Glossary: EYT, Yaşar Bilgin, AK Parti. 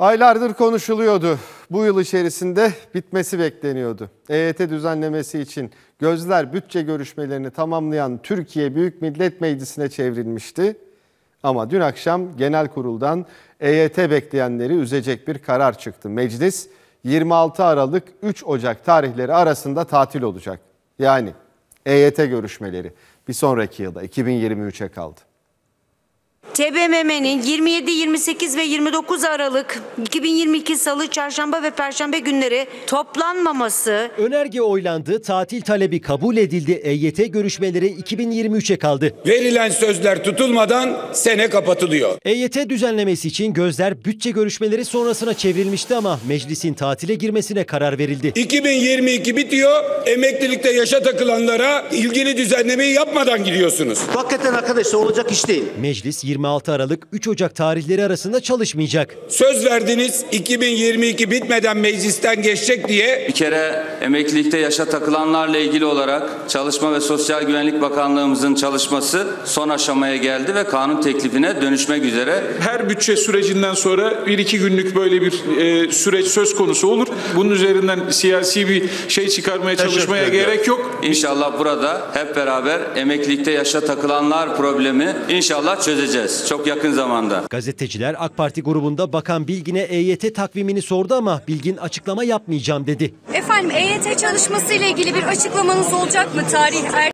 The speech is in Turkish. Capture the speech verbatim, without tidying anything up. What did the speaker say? Aylardır konuşuluyordu. Bu yıl içerisinde bitmesi bekleniyordu. E Y T düzenlemesi için gözler bütçe görüşmelerini tamamlayan Türkiye Büyük Millet Meclisi'ne çevrilmişti. Ama dün akşam genel kuruldan E Y T bekleyenleri üzecek bir karar çıktı. Meclis yirmi altı Aralık üç Ocak tarihleri arasında tatil olacak. Yani E Y T görüşmeleri bir sonraki yılda iki bin yirmi üçe kaldı. T B M M'nin yirmi yedi, yirmi sekiz ve yirmi dokuz Aralık iki bin yirmi iki Salı, Çarşamba ve Perşembe günleri toplanmaması... Önerge oylandı, tatil talebi kabul edildi, E Y T görüşmeleri iki bin yirmi üçe kaldı. Verilen sözler tutulmadan sene kapatılıyor. E Y T düzenlemesi için gözler bütçe görüşmeleri sonrasına çevrilmişti ama meclisin tatile girmesine karar verildi. iki bin yirmi iki bitiyor, emeklilikte yaşa takılanlara ilgili düzenlemeyi yapmadan gidiyorsunuz. Hakikaten arkadaşlar olacak iş değil. Meclis yirmi altı Aralık üç Ocak tarihleri arasında çalışmayacak. Söz verdiniz, iki bin yirmi iki bitmeden meclisten geçecek diye. Bir kere emeklilikte yaşa takılanlarla ilgili olarak Çalışma ve Sosyal Güvenlik Bakanlığımızın çalışması son aşamaya geldi ve kanun teklifine dönüşmek üzere. Her bütçe sürecinden sonra bir iki günlük böyle bir e, süreç söz konusu olur. Bunun üzerinden siyasi bir şey çıkarmaya çalışmaya gerek yok. İnşallah burada hep beraber emeklilikte yaşa takılanlar problemi inşallah çözeceğiz. Çok yakın zamanda. Gazeteciler AK Parti grubunda Bakan Bilgin'e E Y T takvimini sordu ama Bilgin açıklama yapmayacağım dedi. Efendim E Y T çalışması ile ilgili bir açıklamanız olacak mı? Tarih er